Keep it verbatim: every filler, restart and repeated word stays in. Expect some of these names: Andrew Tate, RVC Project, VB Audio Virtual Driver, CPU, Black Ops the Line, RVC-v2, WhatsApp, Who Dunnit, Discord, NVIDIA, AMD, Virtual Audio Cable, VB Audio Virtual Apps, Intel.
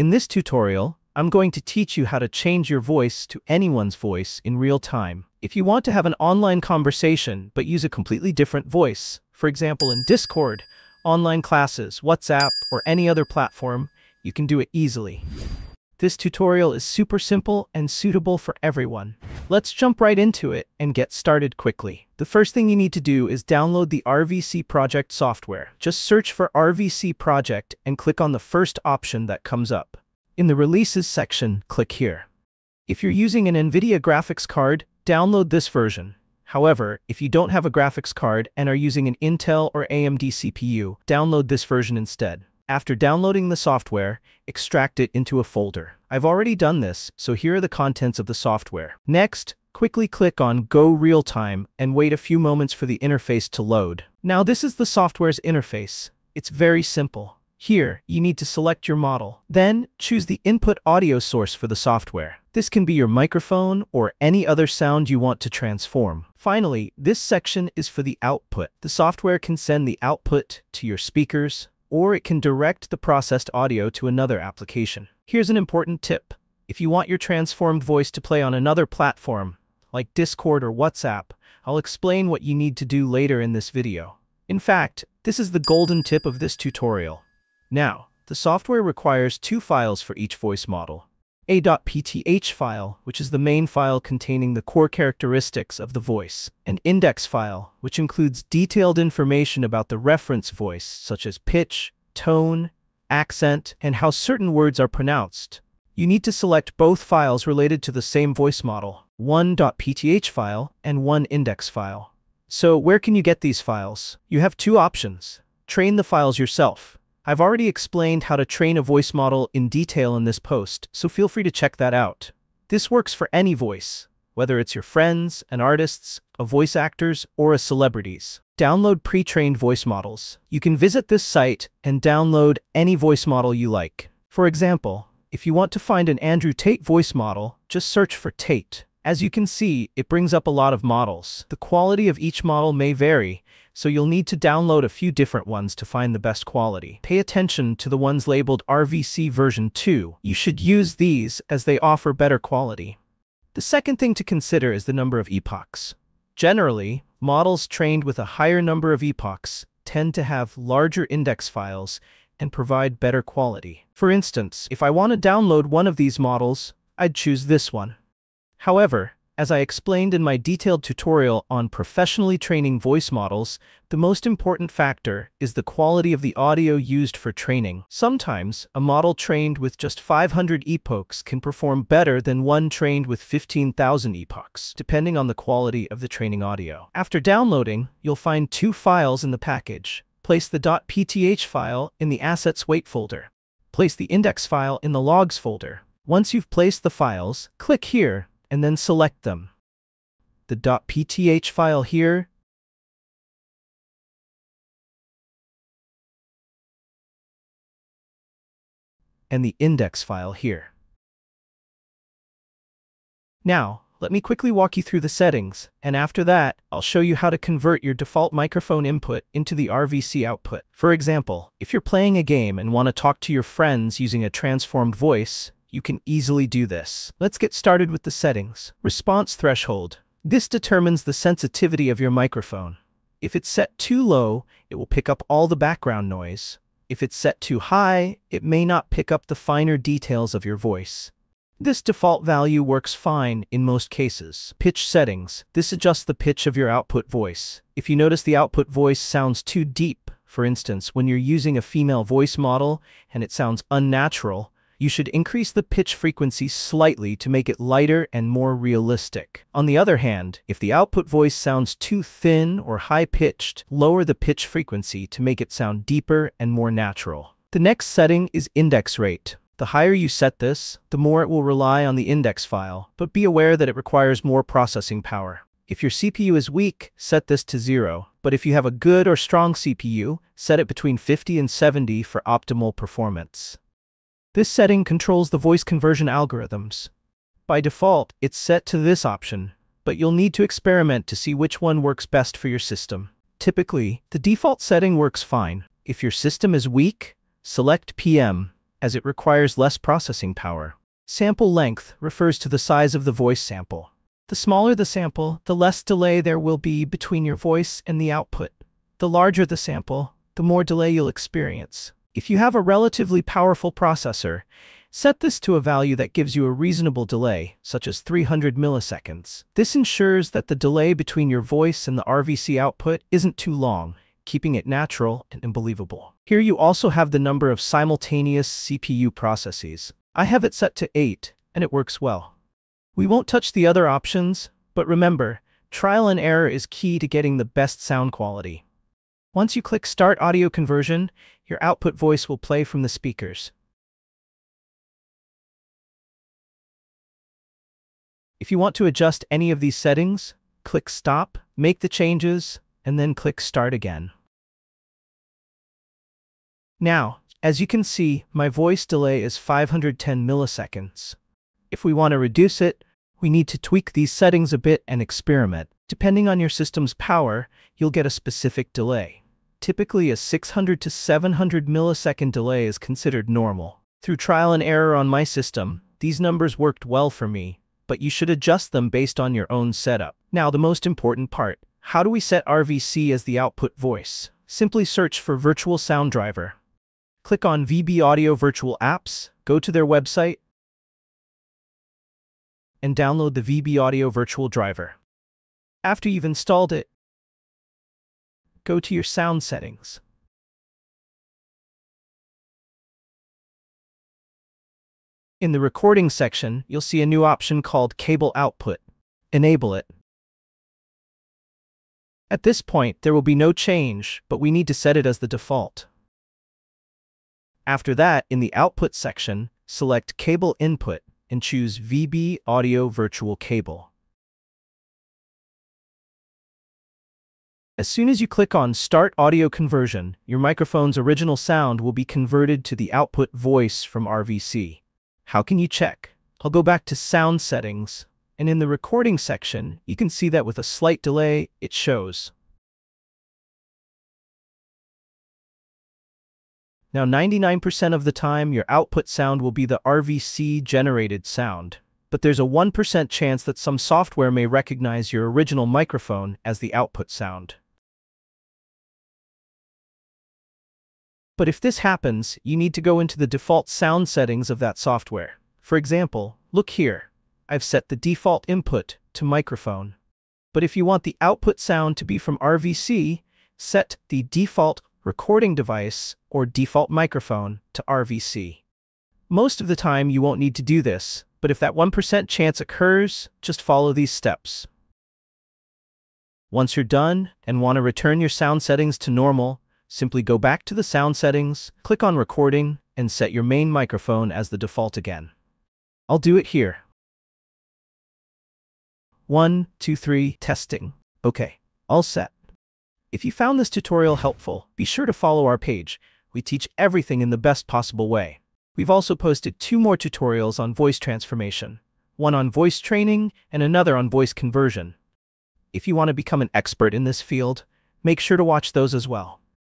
In this tutorial, I'm going to teach you how to change your voice to anyone's voice in real time. If you want to have an online conversation but use a completely different voice, for example in Discord, online classes, WhatsApp, or any other platform, you can do it easily. This tutorial is super simple and suitable for everyone. Let's jump right into it and get started quickly. The first thing you need to do is download the R V C Project software. Just search for R V C Project and click on the first option that comes up. In the Releases section, click here. If you're using an NVIDIA graphics card, download this version. However, if you don't have a graphics card and are using an Intel or A M D C P U, download this version instead. After downloading the software, extract it into a folder. I've already done this, so here are the contents of the software. Next, quickly click on Go Real Time and wait a few moments for the interface to load. Now this is the software's interface. It's very simple. Here, you need to select your model. Then, choose the input audio source for the software. This can be your microphone or any other sound you want to transform. Finally, this section is for the output. The software can send the output to your speakers, or it can direct the processed audio to another application. Here's an important tip. If you want your transformed voice to play on another platform, like Discord or WhatsApp, I'll explain what you need to do later in this video. In fact, this is the golden tip of this tutorial. Now, the software requires two files for each voice model. A.pth file, which is the main file containing the core characteristics of the voice, and index file, which includes detailed information about the reference voice, such as pitch, tone, accent, and how certain words are pronounced. You need to select both files related to the same voice model, one.pth file and one index file. So where can you get these files? You have two options. Train the files yourself. I've already explained how to train a voice model in detail in this post, so feel free to check that out. This works for any voice, whether it's your friends, an artist's, a voice actor's, or a celebrity's. Download pre-trained voice models. You can visit this site and download any voice model you like. For example, if you want to find an Andrew Tate voice model, just search for Tate. As you can see, it brings up a lot of models. The quality of each model may vary, so you'll need to download a few different ones to find the best quality. Pay attention to the ones labeled R V C version two. You should use these as they offer better quality. The second thing to consider is the number of epochs. Generally, models trained with a higher number of epochs tend to have larger index files and provide better quality. For instance, if I want to download one of these models, I'd choose this one. However, as I explained in my detailed tutorial on professionally training voice models, the most important factor is the quality of the audio used for training. Sometimes, a model trained with just five hundred epochs can perform better than one trained with fifteen thousand epochs, depending on the quality of the training audio. After downloading, you'll find two files in the package. Place the .pth file in the assets weight folder. Place the index file in the logs folder. Once you've placed the files, click here and then select them. The .pth file here and the index file here. Now, let me quickly walk you through the settings, and after that, I'll show you how to convert your default microphone input into the R V C output. For example, if you're playing a game and want to talk to your friends using a transformed voice, you can easily do this. Let's get started with the settings. Response threshold. This determines the sensitivity of your microphone. If it's set too low, it will pick up all the background noise. If it's set too high, it may not pick up the finer details of your voice. This default value works fine in most cases. Pitch settings. This adjusts the pitch of your output voice. If you notice the output voice sounds too deep, for instance, when you're using a female voice model and it sounds unnatural, you should increase the pitch frequency slightly to make it lighter and more realistic. On the other hand, if the output voice sounds too thin or high-pitched, lower the pitch frequency to make it sound deeper and more natural. The next setting is index rate. The higher you set this, the more it will rely on the index file, but be aware that it requires more processing power. If your C P U is weak, set this to zero, but if you have a good or strong C P U, set it between fifty and seventy for optimal performance. This setting controls the voice conversion algorithms. By default, it's set to this option, but you'll need to experiment to see which one works best for your system. Typically, the default setting works fine. If your system is weak, select P M, as it requires less processing power. Sample length refers to the size of the voice sample. The smaller the sample, the less delay there will be between your voice and the output. The larger the sample, the more delay you'll experience. If you have a relatively powerful processor, set this to a value that gives you a reasonable delay, such as three hundred milliseconds. This ensures that the delay between your voice and the R V C output isn't too long, keeping it natural and unbelievable. Here you also have the number of simultaneous C P U processes. I have it set to eight, and it works well. We won't touch the other options, but remember, trial and error is key to getting the best sound quality. Once you click Start Audio Conversion, your output voice will play from the speakers. If you want to adjust any of these settings, click Stop, make the changes, and then click Start again. Now, as you can see, my voice delay is five hundred ten milliseconds. If we want to reduce it, we need to tweak these settings a bit and experiment. Depending on your system's power, you'll get a specific delay. Typically, a six hundred to seven hundred millisecond delay is considered normal. Through trial and error on my system, these numbers worked well for me, but you should adjust them based on your own setup. Now the most important part, how do we set R V C as the output voice? Simply search for Virtual Sound Driver. Click on V B Audio Virtual Apps, go to their website, and download the V B Audio Virtual Driver. After you've installed it, go to your sound settings. In the recording section, you'll see a new option called Cable Output. Enable it. At this point, there will be no change, but we need to set it as the default. After that, in the Output section, select Cable Input and choose V B Audio Virtual Cable. As soon as you click on Start Audio Conversion, your microphone's original sound will be converted to the output voice from R V C. How can you check? I'll go back to Sound Settings, and in the Recording section, you can see that with a slight delay, it shows. Now ninety-nine percent of the time, your output sound will be the R V C-generated sound, but there's a one percent chance that some software may recognize your original microphone as the output sound. But if this happens, you need to go into the default sound settings of that software. For example, look here. I've set the default input to microphone. But if you want the output sound to be from R V C, set the default recording device or default microphone to R V C. Most of the time you won't need to do this, but if that one percent chance occurs, just follow these steps. Once you're done and want to return your sound settings to normal, simply go back to the sound settings, click on recording, and set your main microphone as the default again. I'll do it here. One, two, three, testing. Okay, all set. If you found this tutorial helpful, be sure to follow our page. We teach everything in the best possible way. We've also posted two more tutorials on voice transformation, one on voice training and another on voice conversion. If you want to become an expert in this field, make sure to watch those as well.